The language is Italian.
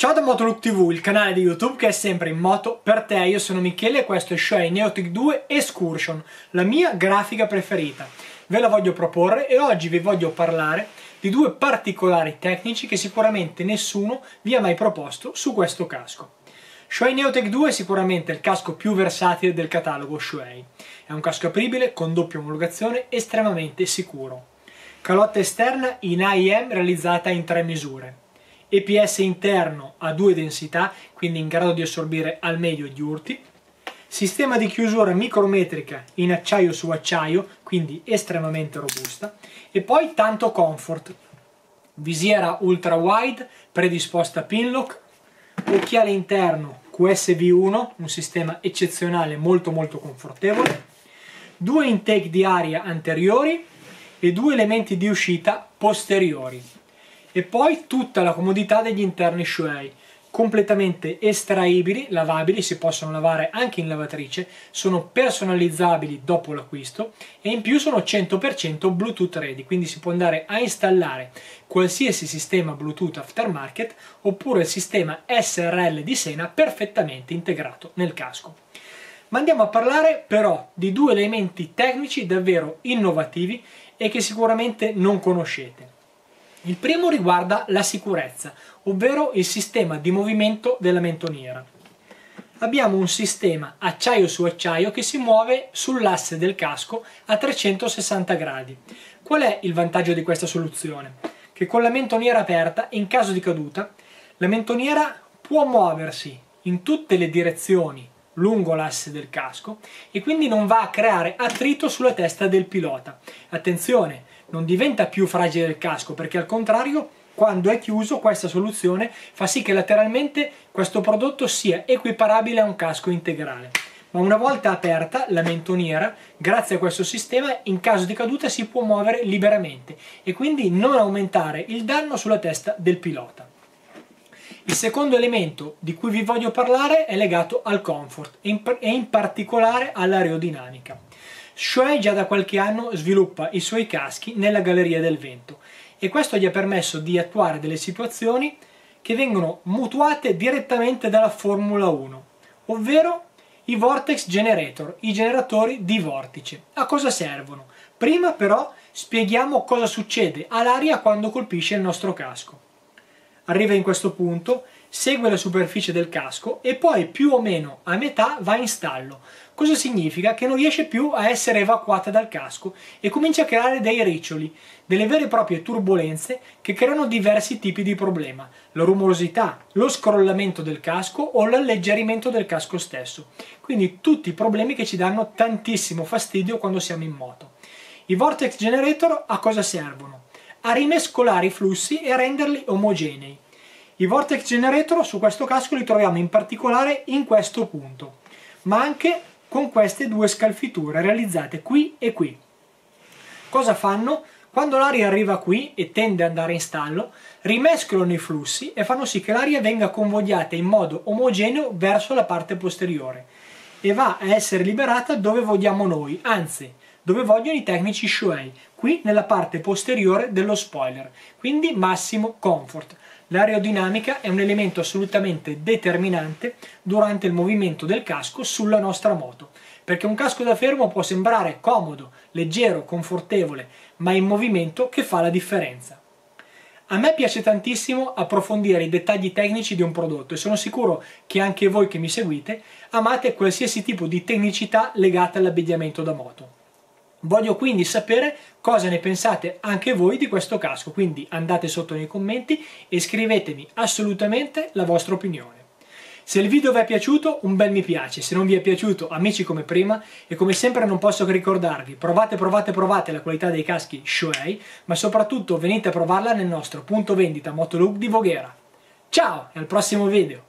Ciao da Motolook TV, il canale di YouTube che è sempre in moto per te. Io sono Michele e questo è Shoei Neotec 2 Excursion, la mia grafica preferita. Ve la voglio proporre e oggi vi voglio parlare di due particolari tecnici che sicuramente nessuno vi ha mai proposto su questo casco. Shoei Neotec 2 è sicuramente il casco più versatile del catalogo Shoei. È un casco apribile con doppia omologazione, estremamente sicuro. Calotta esterna in IEM realizzata in 3 misure. EPS interno a 2 densità, quindi in grado di assorbire al meglio gli urti, sistema di chiusura micrometrica in acciaio su acciaio, quindi estremamente robusta, e poi tanto comfort, visiera ultra wide, predisposta pin lock, occhiale interno QSV1, un sistema eccezionale, molto confortevole, 2 intake di aria anteriori e 2 elementi di uscita posteriori. E poi tutta la comodità degli interni Shoei, completamente estraibili, lavabili, si possono lavare anche in lavatrice, sono personalizzabili dopo l'acquisto e in più sono 100% Bluetooth ready, quindi si può andare a installare qualsiasi sistema Bluetooth aftermarket oppure il sistema SRL di Sena perfettamente integrato nel casco. Ma andiamo a parlare però di due elementi tecnici davvero innovativi e che sicuramente non conoscete. Il primo riguarda la sicurezza, ovvero il sistema di movimento della mentoniera. Abbiamo un sistema acciaio su acciaio che si muove sull'asse del casco a 360 gradi. Qual è il vantaggio di questa soluzione? Che con la mentoniera aperta, in caso di caduta, la mentoniera può muoversi in tutte le direzioni lungo l'asse del casco e quindi non va a creare attrito sulla testa del pilota. Attenzione! Non diventa più fragile il casco, perché al contrario, quando è chiuso, questa soluzione fa sì che lateralmente questo prodotto sia equiparabile a un casco integrale. Ma una volta aperta la mentoniera, grazie a questo sistema, in caso di caduta si può muovere liberamente e quindi non aumentare il danno sulla testa del pilota. Il secondo elemento di cui vi voglio parlare è legato al comfort e in particolare all'aerodinamica. Shoei già da qualche anno sviluppa i suoi caschi nella galleria del vento e questo gli ha permesso di attuare delle situazioni che vengono mutuate direttamente dalla Formula 1, ovvero i vortex generator, i generatori di vortice. A cosa servono? Prima però spieghiamo cosa succede all'aria quando colpisce il nostro casco. Arriva in questo punto, segue la superficie del casco e poi più o meno a metà va in stallo. Cosa significa? Che non riesce più a essere evacuata dal casco e comincia a creare dei riccioli, delle vere e proprie turbolenze che creano diversi tipi di problema: la rumorosità, lo scrollamento del casco o l'alleggerimento del casco stesso. Quindi tutti i problemi che ci danno tantissimo fastidio quando siamo in moto. I vortex generator a cosa servono? A rimescolare i flussi e a renderli omogenei. I vortex generator su questo casco li troviamo in particolare in questo punto, ma anche con queste 2 scalfiture realizzate qui e qui. Cosa fanno? Quando l'aria arriva qui e tende ad andare in stallo, rimescolano i flussi e fanno sì che l'aria venga convogliata in modo omogeneo verso la parte posteriore e va a essere liberata dove vogliamo noi, anzi dove vogliono i tecnici Shoei, qui nella parte posteriore dello spoiler, quindi massimo comfort. L'aerodinamica è un elemento assolutamente determinante durante il movimento del casco sulla nostra moto, perché un casco da fermo può sembrare comodo, leggero, confortevole, ma è il movimento che fa la differenza. A me piace tantissimo approfondire i dettagli tecnici di un prodotto e sono sicuro che anche voi che mi seguite amate qualsiasi tipo di tecnicità legata all'abbigliamento da moto. Voglio quindi sapere cosa ne pensate anche voi di questo casco, quindi andate sotto nei commenti e scrivetemi assolutamente la vostra opinione. Se il video vi è piaciuto, un bel mi piace, se non vi è piaciuto, amici come prima, e come sempre non posso che ricordarvi, provate la qualità dei caschi Shoei, ma soprattutto venite a provarla nel nostro punto vendita Motolook di Voghera. Ciao e al prossimo video!